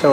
So